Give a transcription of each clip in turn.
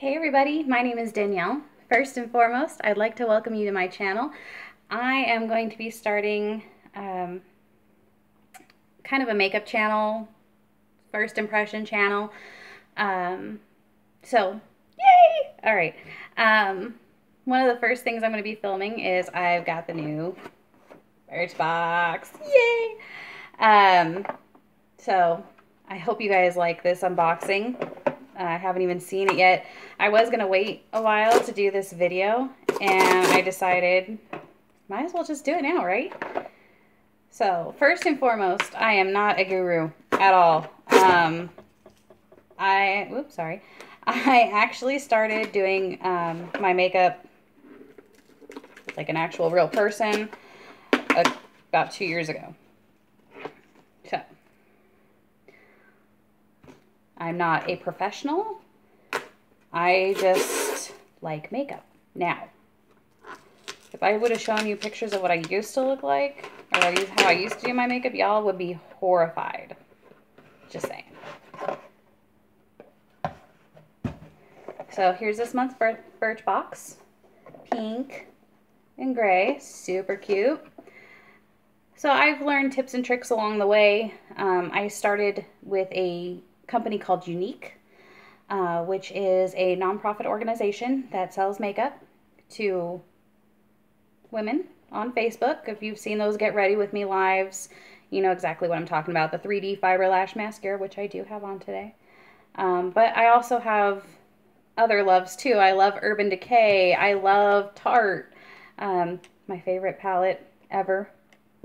Hey everybody, my name is Danielle. First and foremost, I'd like to welcome you to my channel. I am going to be starting kind of a makeup channel, first impression channel. So, yay! Alright, one of the first things I'm going to be filming is I've got the new Birchbox. Yay! So, I hope you guys like this unboxing. I haven't even seen it yet. I was going to wait a while to do this video, and I decided might as well just do it now, right? So, first and foremost, I am not a guru at all. Oops, sorry. I actually started doing my makeup like an actual real person about 2 years ago. So, I'm not a professional, I just like makeup. Now, if I would have shown you pictures of what I used to look like, or how I used to do my makeup, y'all would be horrified. Just saying. So here's this month's Birchbox, pink and gray, super cute. So I've learned tips and tricks along the way. I started with a company called Younique, which is a nonprofit organization that sells makeup to women on Facebook. If you've seen those Get Ready With Me lives, you know exactly what I'm talking about. The 3D Fiber Lash Mascara, which I do have on today. But I also have other loves too. I love Urban Decay. I love Tarte. My favorite palette ever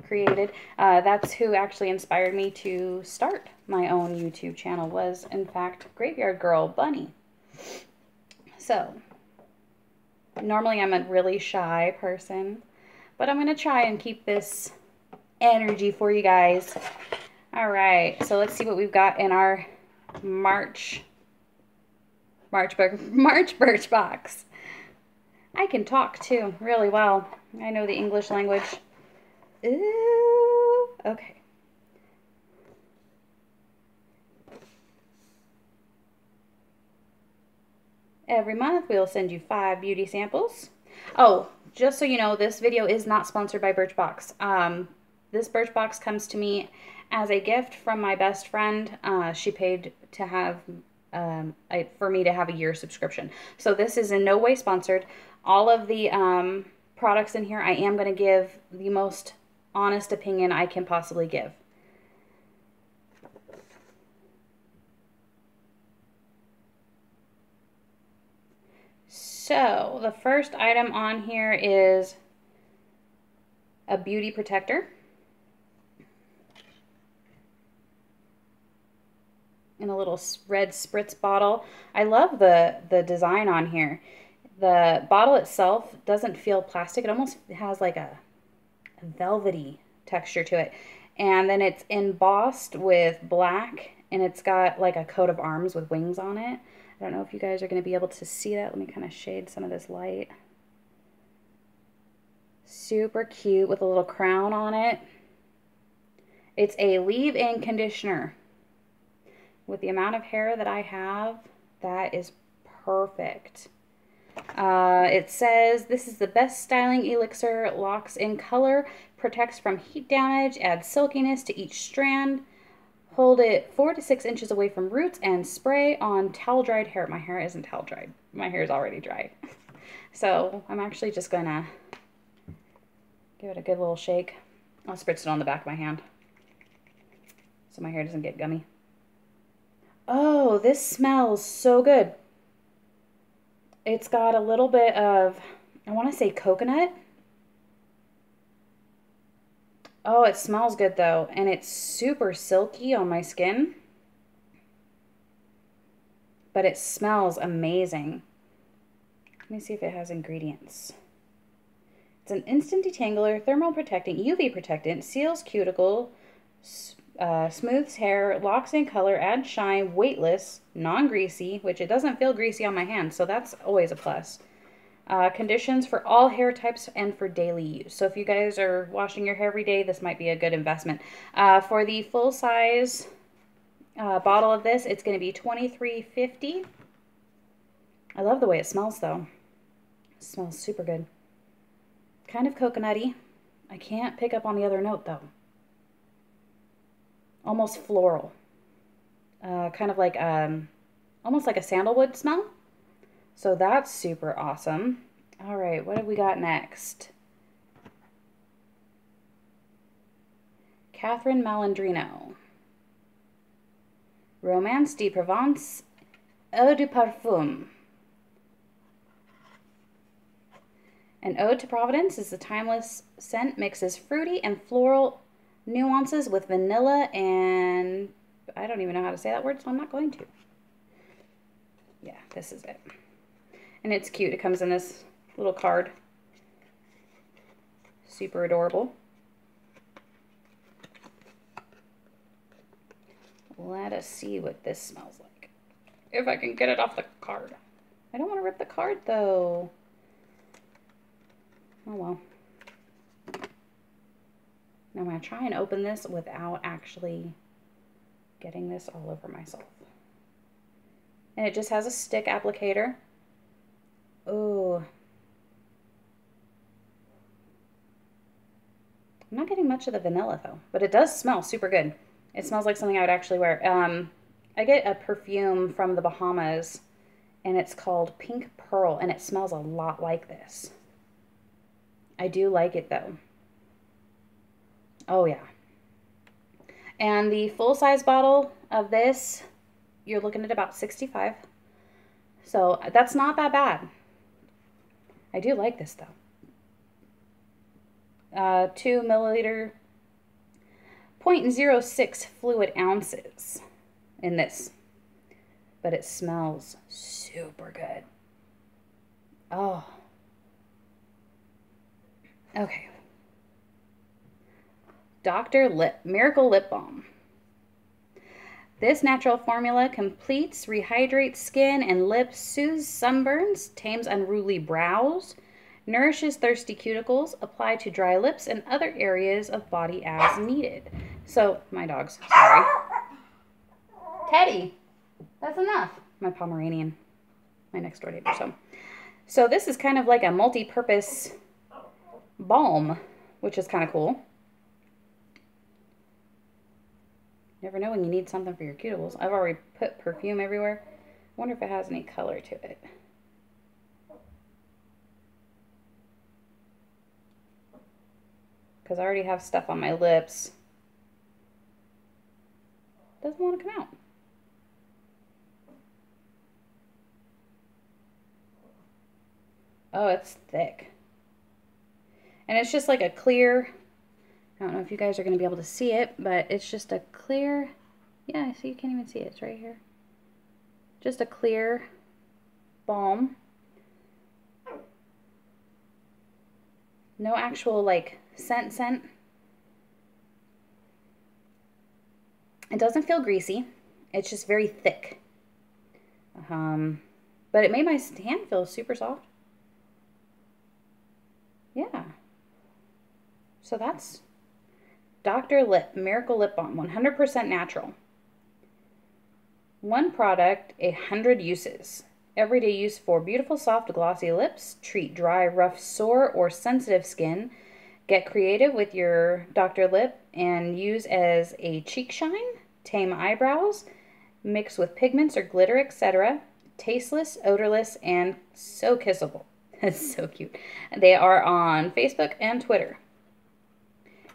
created. That's who actually inspired me to start my own YouTube channel, was in fact Graveyard Girl Bunny. So normally I'm a really shy person, but I'm gonna try and keep this energy for you guys. All right, so let's see what we've got in our March Birchbox. I can talk too really well. I know the English language. Ooh, okay. Every month we'll send you 5 beauty samples. Oh, just so you know, this video is not sponsored by Birchbox. This Birchbox comes to me as a gift from my best friend. She paid to have for me to have a year subscription. So this is in no way sponsored. All of the products in here, I am going to give the most honest opinion I can possibly give. So the first item on here is a beauty protector. In a little red spritz bottle. I love the design on here. The bottle itself doesn't feel plastic. It almost has like a velvety texture to it, and then it's embossed with black, and it's got like a coat of arms with wings on it. I don't know if you guys are going to be able to see that. Let me kind of shade some of this light. Super cute with a little crown on it. It's a leave-in conditioner. With the amount of hair that I have, that is perfect. It says, this is the best styling elixir, locks in color, protects from heat damage, adds silkiness to each strand, hold it 4 to 6 inches away from roots, and spray on towel-dried hair. My hair isn't towel-dried. My hair is already dried. So I'm actually just going to give it a good little shake. I'll spritz it on the back of my hand so my hair doesn't get gummy. Oh, this smells so good. It's got a little bit of, I want to say coconut. Oh, it smells good though, and it's super silky on my skin. But it smells amazing. Let me see if it has ingredients. It's an instant detangler, thermal protectant, UV protectant, seals cuticle, smooths hair, locks in color, adds shine, weightless, non-greasy, which it doesn't feel greasy on my hand, so that's always a plus. Conditions for all hair types and for daily use. So if you guys are washing your hair every day, this might be a good investment. For the full-size bottle of this, it's going to be $23.50. I love the way it smells though. It smells super good. Kind of coconutty. I can't pick up on the other note though. Almost floral. Kind of like, almost like a sandalwood smell. So that's super awesome. All right, what have we got next? Catherine Malandrino. Romance de Provence, Eau de Parfum. An Ode to Providence is the timeless scent mixes fruity and floral nuances with vanilla and... I don't even know how to say that word, so I'm not going to. Yeah, this is it. And it's cute. It comes in this little card. Super adorable. Let us see what this smells like. If I can get it off the card. I don't want to rip the card, though. Oh, well. Now I'm going to try and open this without actually getting this all over myself. And it just has a stick applicator. Oh. I'm not getting much of the vanilla, though. But it does smell super good. It smells like something I would actually wear. I get a perfume from the Bahamas, and it's called Pink Pearl, and it smells a lot like this. I do like it, though. Oh, yeah. And the full-size bottle of this, you're looking at about $65. So that's not that bad. I do like this, though. 2 milliliter... 0.06 fluid ounces in this, but it smells super good. Oh, okay. Dr. Lip Miracle Lip Balm. This natural formula completes, rehydrates skin and lips, soothes sunburns, tames unruly brows, nourishes thirsty cuticles, applied to dry lips and other areas of body as needed. So, my dogs, sorry. Teddy, that's enough. My Pomeranian, my next door neighbor. So this is kind of like a multi-purpose balm, which is kind of cool. Never know when you need something for your cuticles. I've already put perfume everywhere. I wonder if it has any color to it. Because I already have stuff on my lips. Doesn't want to come out. Oh, it's thick. And it's just like a clear, I don't know if you guys are going to be able to see it, but it's just a clear, yeah, so you can't even see it. It's right here. Just a clear balm. No actual, like, scent. It doesn't feel greasy. It's just very thick. But it made my hand feel super soft. Yeah. So that's Dr. Lip Miracle Lip Balm, 100% natural. One product, 100 uses. Everyday use for beautiful, soft, glossy lips. Treat dry, rough, sore, or sensitive skin. Get creative with your Dr. Lip and use as a cheek shine, tame eyebrows, mix with pigments or glitter, etc. Tasteless, odorless, and so kissable. That's so cute. They are on Facebook and Twitter.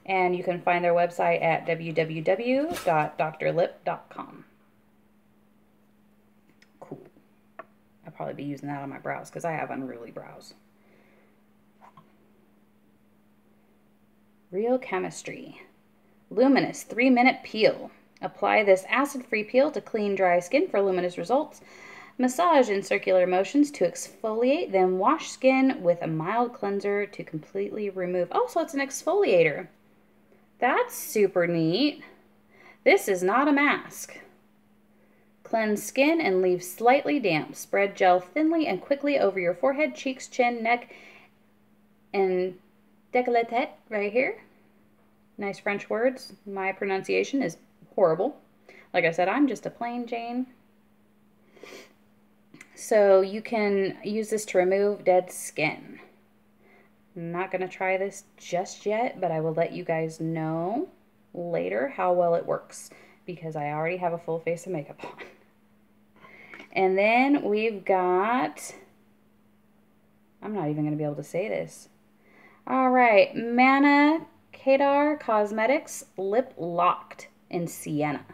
And you can find their website at www.drlip.com. Cool. I'll probably be using that on my brows because I have unruly brows. Real Chemistry. Luminous 3-Minute Peel. Apply this acid-free peel to clean, dry skin for luminous results. Massage in circular motions to exfoliate, then wash skin with a mild cleanser to completely remove. Oh, so it's an exfoliator. That's super neat. This is not a mask. Cleanse skin and leave slightly damp. Spread gel thinly and quickly over your forehead, cheeks, chin, neck, and décolleté right here. Nice French words. My pronunciation is horrible. Like I said, I'm just a plain Jane. So you can use this to remove dead skin. I'm not going to try this just yet, but I will let you guys know later how well it works because I already have a full face of makeup on. And then we've got, I'm not even going to be able to say this. All right, Mana Kadar Cosmetics Lip Locked in Sienna.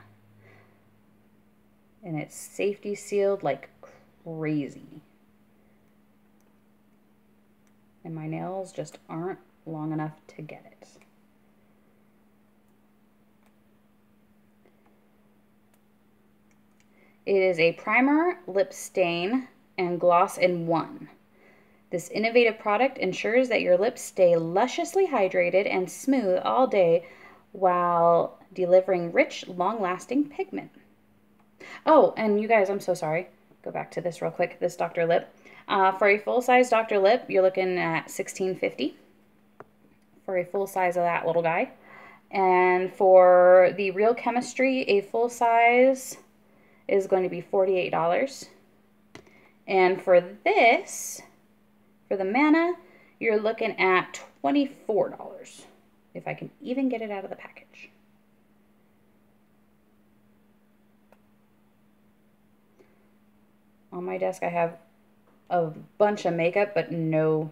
And it's safety sealed like crazy. And my nails just aren't long enough to get it. It is a primer, lip stain, and gloss in one. This innovative product ensures that your lips stay lusciously hydrated and smooth all day while delivering rich, long-lasting pigment. Oh, and you guys, I'm so sorry. Go back to this real quick, this Dr. Lip. For a full-size Dr. Lip, you're looking at $16.50 for a full size of that little guy. And for the Real Chemistry, a full size is going to be $48. And for this, for the Mana, you're looking at $24, if I can even get it out of the package. On my desk, I have a bunch of makeup, but no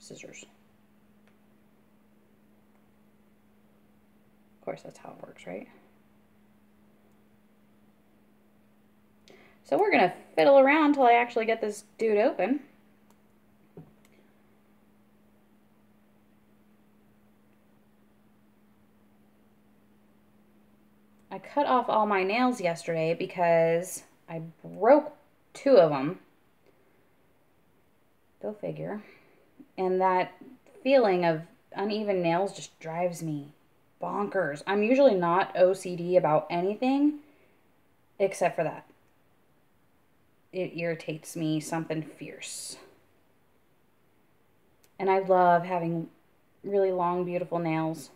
scissors. Of course, that's how it works, right? So we're gonna fiddle around till I actually get this dude open. I cut off all my nails yesterday because I broke two of them. Go figure. And that feeling of uneven nails just drives me bonkers. I'm usually not OCD about anything except for that. It irritates me something fierce. And I love having really long, beautiful nails.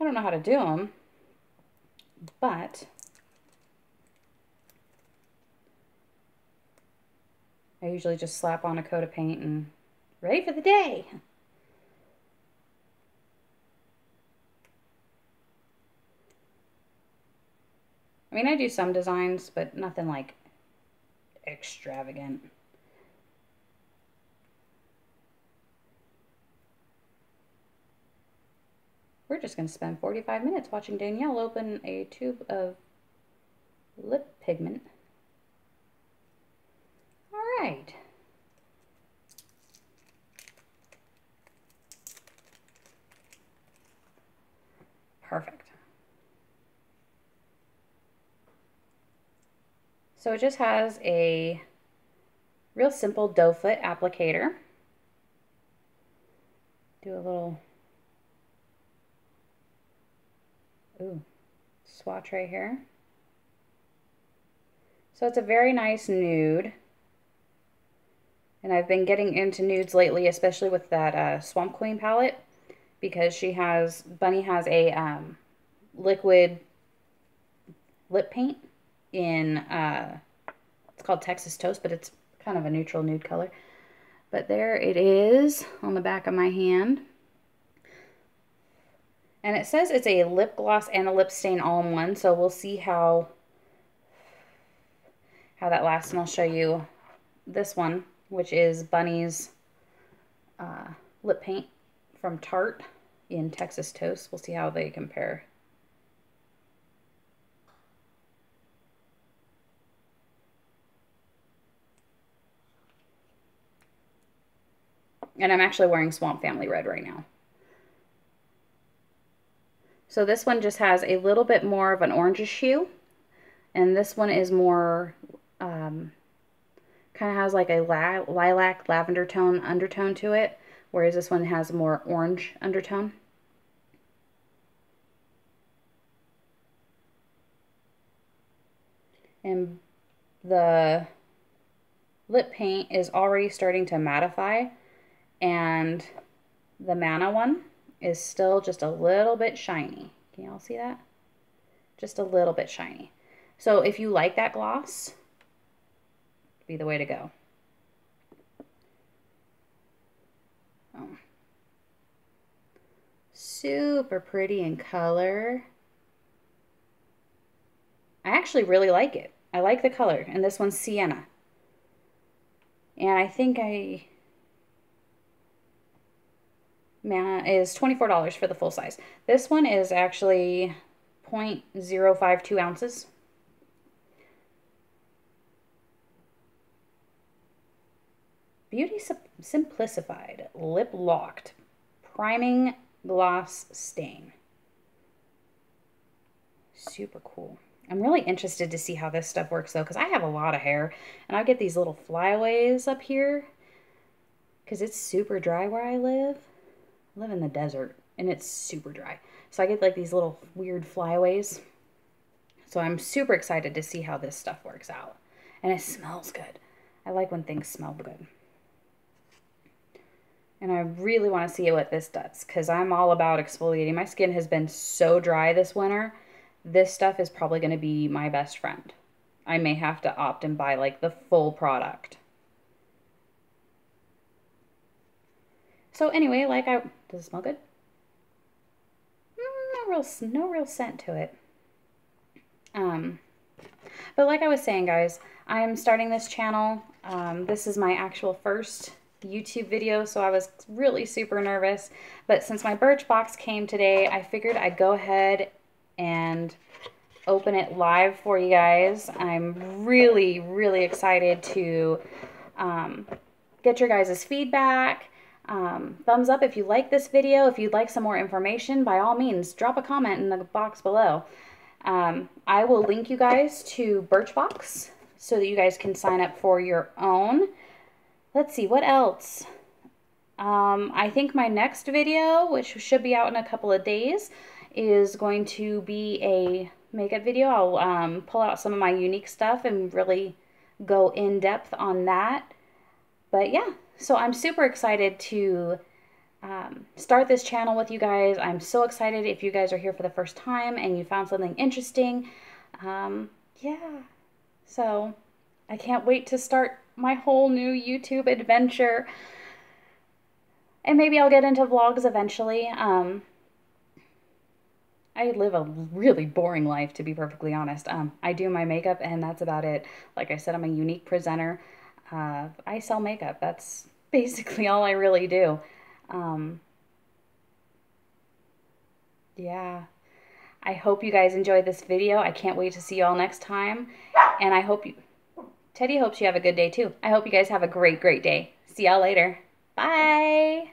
I don't know how to do them, but I usually just slap on a coat of paint and ready for the day. I mean, I do some designs, but nothing like extravagant. We're just going to spend 45 minutes watching Danielle open a tube of lip pigment. Right. Perfect. So it just has a real simple doe foot applicator. Do a little swatch right here. So it's a very nice nude. And I've been getting into nudes lately, especially with that Swamp Queen palette, because she has, Bunny has a liquid lip paint in, it's called Texas Toast, but it's kind of a neutral nude color. But there it is on the back of my hand. And it says it's a lip gloss and a lip stain all in one, so we'll see how that lasts, and I'll show you this one, which is Bunny's lip paint from Tarte in Texas Toast. We'll see how they compare. And I'm actually wearing Swamp Family Red right now. So this one just has a little bit more of an orangish hue, and this one is more, kind of has like a lilac lavender tone undertone to it, whereas this one has a more orange undertone. And the lip paint is already starting to mattify, and the Mana one is still just a little bit shiny. Can y'all see that? Just a little bit shiny. So if you like that gloss, be the way to go. Oh. Super pretty in color. I actually really like it. I like the color, and this one's Sienna. And I think Mana is $24 for the full size. This one is actually 0.052 ounces. Beauty Simplified Lip Locked Priming Gloss Stain. Super cool. I'm really interested to see how this stuff works though, because I have a lot of hair and I get these little flyaways up here because it's super dry where I live. I live in the desert and it's super dry. So I get like these little weird flyaways. So I'm super excited to see how this stuff works out. And it smells good. I like when things smell good. And I really want to see what this does because I'm all about exfoliating. My skin has been so dry this winter. This stuff is probably going to be my best friend. I may have to opt and buy like the full product. So anyway, like does it smell good? No real scent to it. But like I was saying, guys, I'm starting this channel. This is my actual first YouTube video, so I was really super nervous. But since my Birchbox came today, I figured I'd go ahead and open it live for you guys. I'm really, really excited to get your guys' feedback. Thumbs up if you like this video. If you'd like some more information, by all means, drop a comment in the box below. I will link you guys to Birchbox so that you guys can sign up for your own. Let's see, what else? I think my next video, which should be out in a couple of days, is going to be a makeup video. I'll pull out some of my Younique stuff and really go in depth on that. But yeah, so I'm super excited to start this channel with you guys. I'm so excited if you guys are here for the first time and you found something interesting. Yeah, so I can't wait to start my whole new YouTube adventure. And maybe I'll get into vlogs eventually. I live a really boring life, to be perfectly honest. I do my makeup and that's about it. Like I said, I'm a Younique presenter. I sell makeup. That's basically all I really do. Yeah. I hope you guys enjoyed this video. I can't wait to see you all next time. And I hope you... Teddy hopes you have a good day too. I hope you guys have a great, great day. See y'all later. Bye.